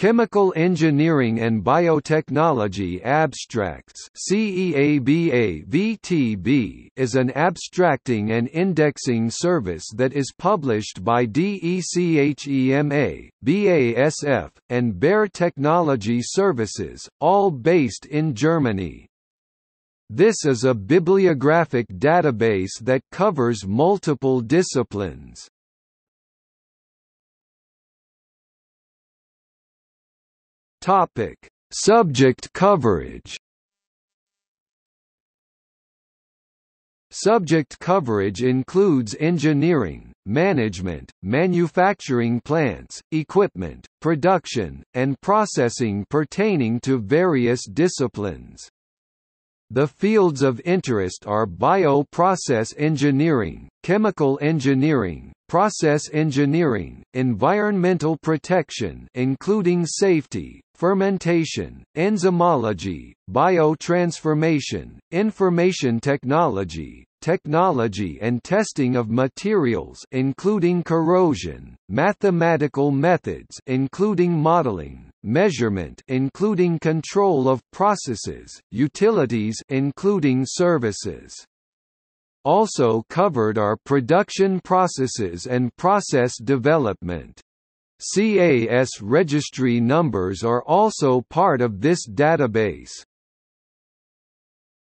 Chemical Engineering and Biotechnology Abstracts (CEABA-VTB) is an abstracting and indexing service that is published by DECHEMA, BASF, and Bayer Technology Services, all based in Germany. This is a bibliographic database that covers multiple disciplines. Topic: Subject coverage. Subject coverage includes engineering, management, manufacturing plants, equipment, production, and processing pertaining to various disciplines. The fields of interest are bioprocess engineering, chemical engineering, process engineering, environmental protection including safety, fermentation, enzymology, biotransformation, information technology, technology and testing of materials including corrosion, mathematical methods including modeling, measurement including control of processes, utilities including services. Also covered are production processes and process development. CAS registry numbers are also part of this database.